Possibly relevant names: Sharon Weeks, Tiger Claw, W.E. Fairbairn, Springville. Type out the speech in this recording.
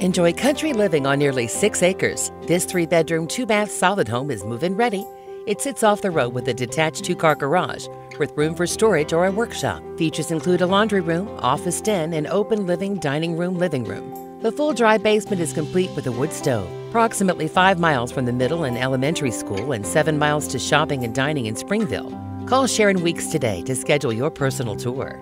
Enjoy country living on nearly 6 acres. This 3-bedroom, 2-bath solid home is move-in ready. It sits off the road with a detached 2-car garage with room for storage or a workshop. Features include a laundry room, office den, and open living, dining room, living room. The full dry basement is complete with a wood stove. Approximately 5 miles from the middle and elementary school and 7 miles to shopping and dining in Springville. Call Sharon Weeks today to schedule your personal tour.